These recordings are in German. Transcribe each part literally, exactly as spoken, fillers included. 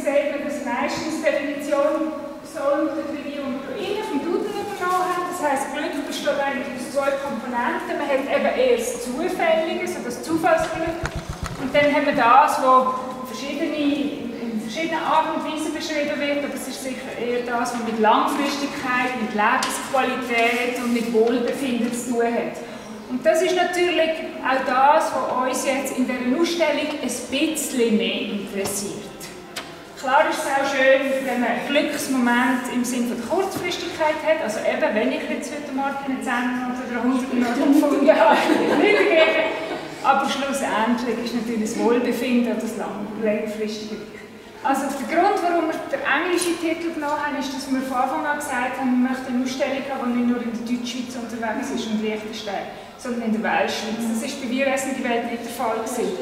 gesehen, dass meistens die Definition soll die Regierung innen vom Duden übernommen haben. Das heisst, Glück besteht eigentlich aus zwei Komponenten. Man hat eben eher das Zufällige, also das Zufallsglück. Und dann haben wir das, was in verschiedenen Arten und Weisen beschrieben wird, aber es ist sicher eher das, was mit Langfristigkeit, mit Lebensqualität und mit Wohlbefinden zu tun hat. Und das ist natürlich auch das, was uns jetzt in dieser Ausstellung ein bisschen mehr interessiert. Klar ist es auch schön, wenn man einen Glücksmoment im Sinne der Kurzfristigkeit hat. Also eben, wenn ich jetzt heute Morgen eine zehn oder hundert Minuten gefunden habe, wiedergeben. Aber schlussendlich ist natürlich das Wohlbefinden und das Langfristige. Also der Grund, warum wir den englischen Titel genommen haben, ist, dass wir von Anfang an gesagt haben, wir möchten eine Ausstellung haben, die nicht nur in der Deutschschweiz unterwegs ist und Liechtenstein, sondern in der Weltschweiz. Das ist bei «Wirreisen die Welt» nicht der Fall gewesen.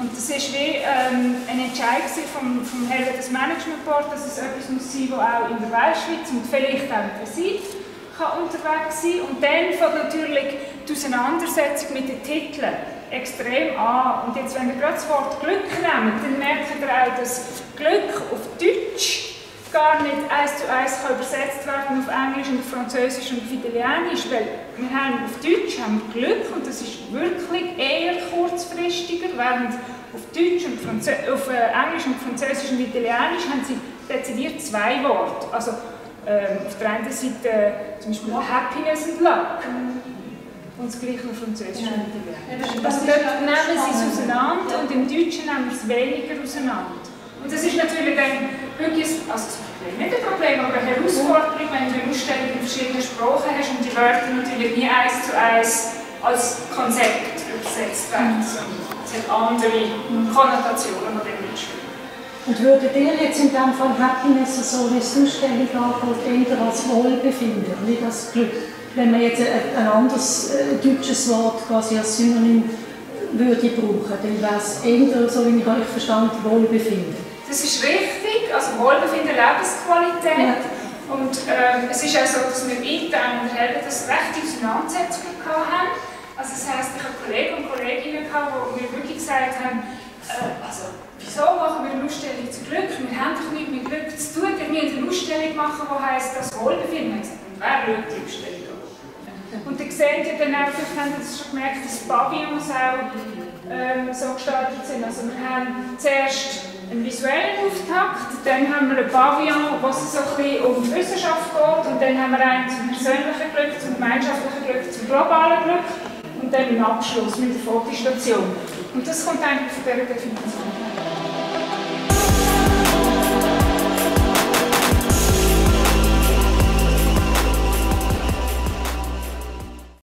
Und das ist wie ähm, ein Entscheid vom, vom Helvetes Management Board, dass es etwas muss sein, das auch in der Weltschweiz und vielleicht auch in Brasilien kann unterwegs sein. Und dann fängt natürlich die Auseinandersetzung mit den Titeln extrem an. Und jetzt, wenn ihr gerade das Wort Glück nehmt, dann merkt ihr auch, dass Glück auf Deutsch gar nicht eins zu eins kann übersetzt werden auf Englisch und auf Französisch und auf Italienisch, weil wir haben auf Deutsch haben wir Glück und das ist wirklich eher kurzfristiger, während auf Deutsch und Franzö auf Englisch und Französisch und Italienisch haben sie dezidiert zwei Worte. Also ähm, auf der einen Seite äh, zum Beispiel Happiness und Luck. Und das gleiche auf Französisch und Italienisch. Also dort nehmen sie es auseinander und im Deutschen nehmen wir es weniger auseinander. Und das ist natürlich dann wirklich ein, also nicht ein Problem, aber eine Herausforderung, wenn du eine Ausstellung in verschiedenen Sprachen hast und die Wörter natürlich nie eins zu eins als Konzept übersetzt werden. Es hat andere Konnotationen, die damit spielen. Und würdet ihr jetzt in dem Fall Happiness so eine Ausstellung angehen, eher als Wohlbefinden, nicht als Glück? Wenn man jetzt ein anderes deutsches Wort quasi als Synonym würde brauchen, dann wäre es eher, so wie ich euch verstand, Wohlbefinden. Das ist richtig, also Wohlbefinden, Lebensqualität. Ja. Und ähm, es ist auch so, dass wir in der Helvetes rechte Auseinandersetzungen hatten. Also das heisst, ich habe Kollegen und Kolleginnen gehabt, die mir wirklich gesagt haben, äh, also, wieso machen wir eine Ausstellung zu Glück? Wir haben doch nichts mit Glück zu tun. Wir müssen eine Ausstellung machen, die heisst, das Wohlbefinden. Und wer will die Ausstellung? Und dann seht ihr dann auch, vielleicht haben Sie schon gemerkt, dass Pavillons auch ähm, so gestaltet sind. Also wir haben zuerst einen visuellen Auftakt, dann haben wir einen Pavillon, wo es so ein bisschen um die Wissenschaft geht, und dann haben wir einen zum persönlichen Glück, zum gemeinschaftlichen Glück, zum globalen Glück und dann einen Abschluss mit der Fotostation. Und das kommt eigentlich von dieser Definition.